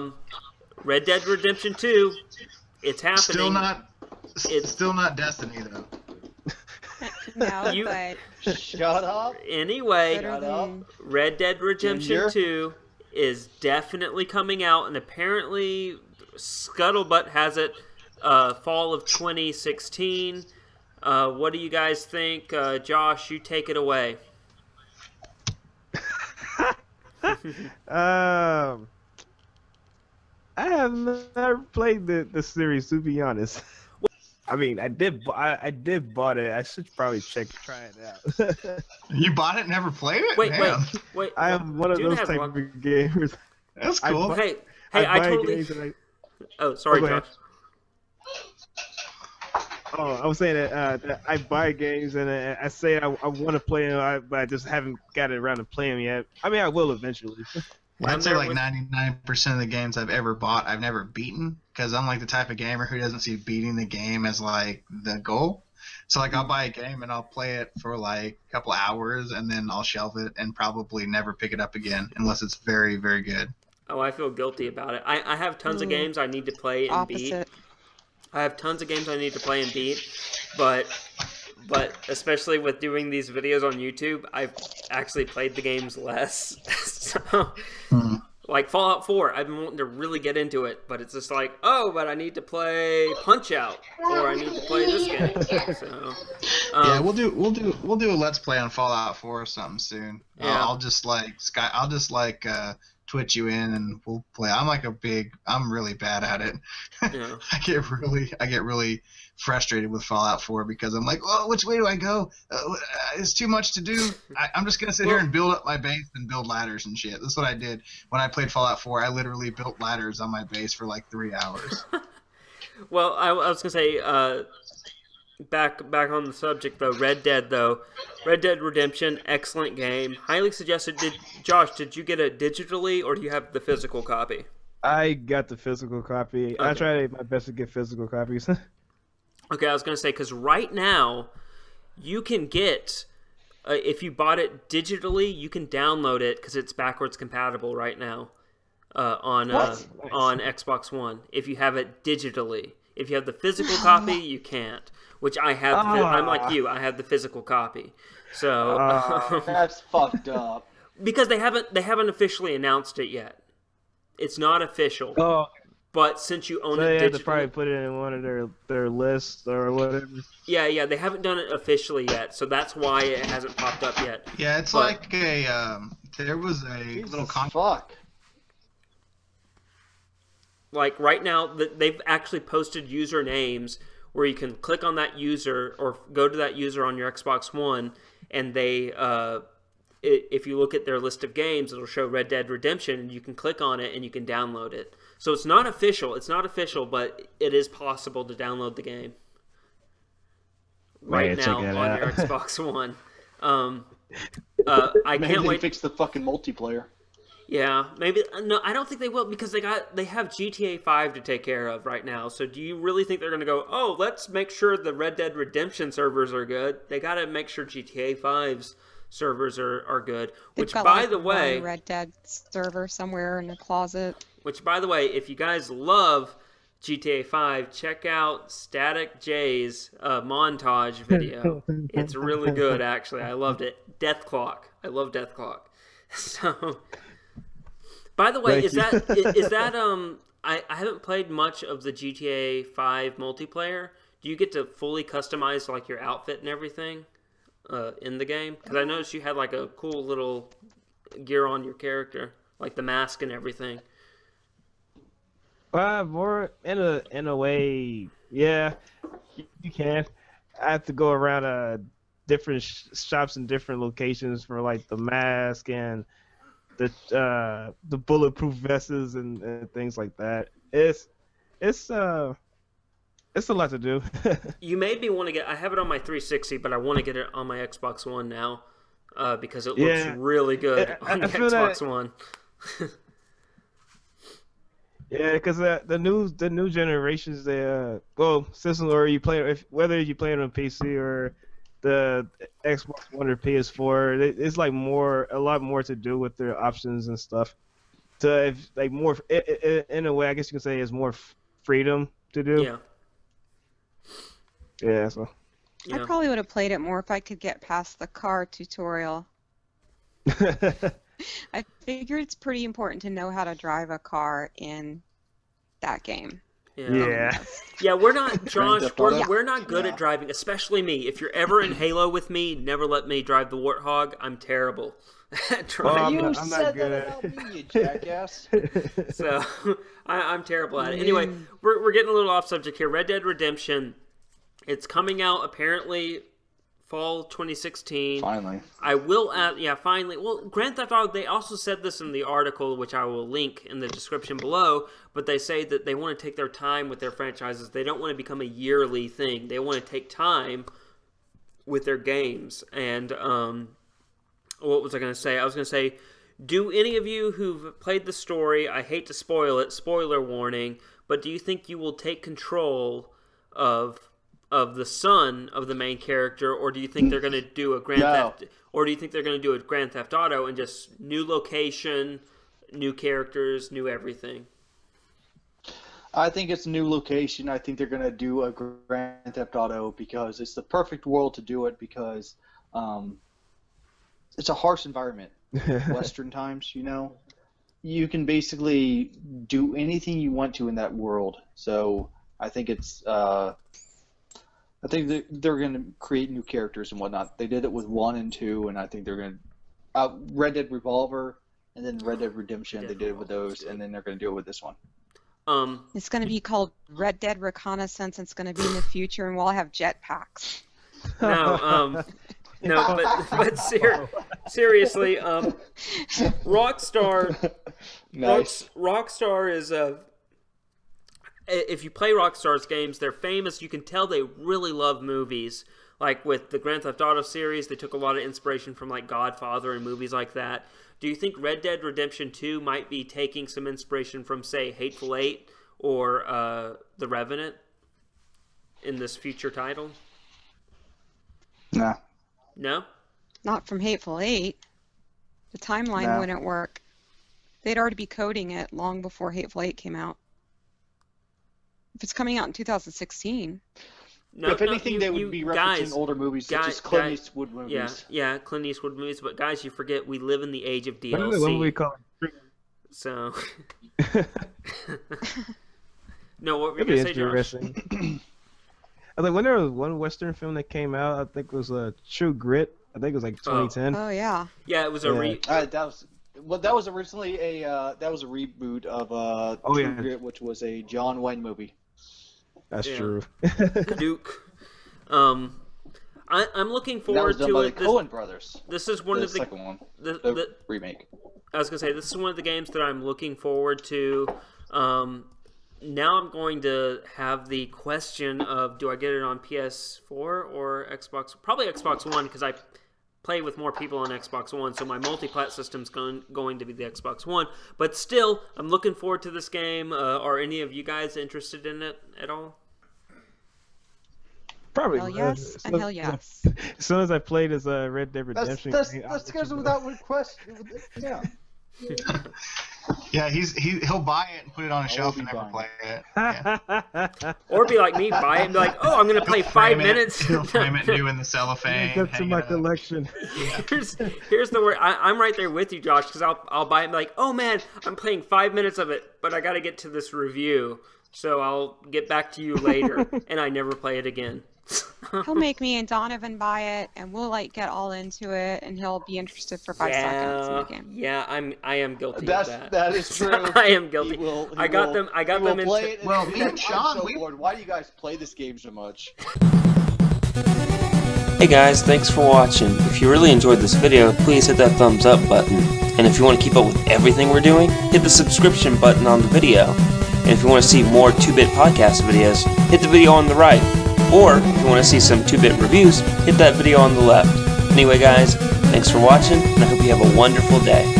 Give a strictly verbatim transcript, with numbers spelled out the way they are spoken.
Um, Red Dead Redemption two, it's happening. Still not. It's still not Destiny though. No, you, but shut up. Anyway, shut up. Red Dead Redemption two is definitely coming out, and apparently Scuttlebutt has it uh, fall of twenty sixteen. Uh, what do you guys think? Uh, Josh, you take it away. um, I have never played the the series, to be honest. I mean, I did, I, I did bought it. I should probably check, try it out. You bought it, never played it? Wait, Damn. wait, wait. I am one of those type one. of gamers. That's cool. Buy, hey, hey, I, I totally. I... Oh, sorry, oh, Josh. Oh, I was saying that, uh, that I buy games and I, I say I, I want to play them, but I just haven't got around to playing them yet. I mean, I will eventually. Well, I'd say like ninety-nine percent of the games I've ever bought, I've never beaten, because I'm like the type of gamer who doesn't see beating the game as like the goal. So like I'll buy a game and I'll play it for like a couple hours and then I'll shelve it and probably never pick it up again unless it's very, very good. Oh, I feel guilty about it. I, I have tons mm. of games I need to play and Opposite. beat. I have tons of games I need to play and beat, but... But especially with doing these videos on YouTube, I've actually played the games less. so, mm-hmm. Like Fallout four, I've been wanting to really get into it, but it's just like, oh, but I need to play Punch-Out, or I need to play this game. So, um, yeah, we'll do we'll do we'll do a let's play on Fallout four or something soon. Yeah. Uh, I'll just like Sky, I'll just like uh, Twitch you in, and we'll play. I'm like a big, I'm really bad at it. Yeah. I get really, I get really. frustrated with Fallout four because I'm like, oh, which way do I go? Uh, it's too much to do. I, I'm just gonna sit well, here and build up my base and build ladders and shit. That's what I did when I played Fallout four. I literally built ladders on my base for like three hours. Well, I, I was gonna say, uh, back back on the subject though, Red Dead though, Red Dead Redemption, excellent game, highly suggested. Did Josh, did you get it digitally or do you have the physical copy? I got the physical copy. Okay. I tried my best to get physical copies. Okay, I was going to say, because right now, you can get, uh, if you bought it digitally, you can download it, because it's backwards compatible right now uh, on uh, on Xbox One, if you have it digitally. If you have the physical copy, you can't, which I have, uh, I'm like you, I have the physical copy. So uh, that's fucked up. Because they haven't, they haven't officially announced it yet. It's not official. Oh. But since you own so it digitally... they have to probably put it in one of their, their lists or whatever. Yeah, yeah, they haven't done it officially yet, so that's why it hasn't popped up yet. Yeah, it's but, like a... Um, there was a Jesus little... Con fuck. Like, right now, they've actually posted usernames where you can click on that user or go to that user on your Xbox One, and they... Uh, if you look at their list of games, it'll show Red Dead Redemption, and you can click on it and you can download it. So it's not official. It's not official, but it is possible to download the game right now on your Xbox One. Um, uh, I maybe can't they wait. Fix the fucking multiplayer. Yeah, maybe. No, I don't think they will because they got they have G T A five to take care of right now. So do you really think they're going to go? Oh, let's make sure the Red Dead Redemption servers are good. They got to make sure G T A five's servers are are good. They've which, got, by like, the way, a Red Dead server somewhere in a closet. Which, by the way, if you guys love G T A five, check out Static J's uh, montage video. It's really good, actually. I loved it. Death Clock. I love Death Clock. So, by the way, Thank is you. that is, is that um? I I haven't played much of the G T A five multiplayer. Do you get to fully customize like your outfit and everything uh, in the game? Because I noticed you had like a cool little gear on your character, like the mask and everything. Uh, more in a in a way, yeah, you can. I have to go around uh different sh shops and different locations for like the mask and the uh the bulletproof vests and, and things like that. It's it's uh it's a lot to do. You made me want to get. I have it on my three sixty, but I want to get it on my Xbox One now, uh, because it looks yeah. really good I, on I the Xbox that... One. Yeah, because uh, the new the new generations, they uh, well, system or you play if whether you play it on P C or the Xbox One or P S four, it's like more a lot more to do with their options and stuff. to like more in a way. I guess you can say it's more freedom to do. Yeah. Yeah. So. Yeah. I probably would have played it more if I could get past the car tutorial. I figure it's pretty important to know how to drive a car in that game. Yeah. Yeah, yeah we're not, Josh, we're, yeah. we're not good yeah. at driving, especially me. If you're ever in Halo with me, never let me drive the Warthog. I'm terrible at driving. Well, I'm, you I'm said not good that at it. About me, you jackass. So, I, I'm terrible at it. Anyway, we're, we're getting a little off subject here. Red Dead Redemption, it's coming out apparently fall twenty sixteen. Finally. I will add, yeah, finally. Well, Grand Theft Auto, they also said this in the article, which I will link in the description below, but they say that they want to take their time with their franchises. They don't want to become a yearly thing. They want to take time with their games. And um, what was I going to say? I was going to say, do any of you who've played the story, I hate to spoil it, spoiler warning, but do you think you will take control of... of the son of the main character, or do you think they're going to do a Grand no. Theft, or do you think they're going to do a Grand Theft Auto and just new location, new characters, new everything? I think it's new location. I think they're going to do a Grand Theft Auto because it's the perfect world to do it, because um, it's a harsh environment. Western times, you know, you can basically do anything you want to in that world. So I think it's. Uh, I think they're going to create new characters and whatnot. They did it with one and two, and I think they're going to uh, Red Dead Revolver and then Red Dead Redemption. Red Dead they did it with those, and then they're going to do it with this one. Um, it's going to be called Red Dead Reconnaissance. It's going to be in the future, and we'll all have jetpacks. No, um, no, but but ser seriously, um, Rockstar. Nice. Rockstar is a. Uh, If you play Rockstar's games, they're famous. You can tell they really love movies. Like with the Grand Theft Auto series, they took a lot of inspiration from like Godfather and movies like that. Do you think Red Dead Redemption two might be taking some inspiration from, say, Hateful Eight or uh, The Revenant in this future title? No. No? Not from Hateful Eight. The timeline no. wouldn't work. They'd already be coding it long before Hateful Eight came out. If it's coming out in two thousand sixteen. No, if anything, no, you, they would you, be referencing guys, older movies such guys, as Clint guys, Eastwood movies. Yeah, yeah, Clint Eastwood movies. But guys, you forget we live in the age of D L C. What do we call it? So. No, what were you going to say, Josh? I think when there was one Western film that came out, I think it was uh, True Grit. I think it was like twenty ten. Oh, oh yeah. Yeah, it was a yeah. re... Uh, that was... Well, that was originally a uh, that was a reboot of uh, oh, True yeah. Grit, which was a John Wayne movie. That's yeah. true. Duke, um, I, I'm looking forward that was done to by it. The Coen brothers. This is one the of the second one. The, the, the remake. I was gonna say this is one of the games that I'm looking forward to. Um, now I'm going to have the question of do I get it on P S four or Xbox? Probably Xbox One because I. play with more people on Xbox One, so my multi-plat system's going, going to be the Xbox One. But still, I'm looking forward to this game. Uh, are any of you guys interested in it at all? Probably. Hell yes, and hell yes. As soon as I played as uh, Red Dead Redemption, that's, that's, that's goes without request. Yeah. Yeah, he's he he'll buy it and put it on a I shelf and never play it. Yeah. Or be like me, buy it and be like, oh, I'm gonna play he'll five minutes. It, he'll frame it new in the cellophane. That's to my collection. Yeah. Here's here's the word. I, I'm right there with you, Josh, because I'll I'll buy it and be like, oh man, I'm playing five minutes of it, but I gotta get to this review, so I'll get back to you later, and I never play it again. He'll make me and Donovan buy it, and we'll like get all into it, and he'll be interested for five yeah, seconds in the game. Yeah, I'm I am guilty That's, of that. That is true. I am guilty. He will, he I got will, them. I got them into. It well, me and Sean, so we... bored. Why do you guys play this game so much? Hey guys, thanks for watching. If you really enjoyed this video, please hit that thumbs up button. And if you want to keep up with everything we're doing, hit the subscription button on the video. And if you want to see more two bit podcast videos, hit the video on the right. Or, if you want to see some two bit reviews, hit that video on the left. Anyway guys, thanks for watching, and I hope you have a wonderful day.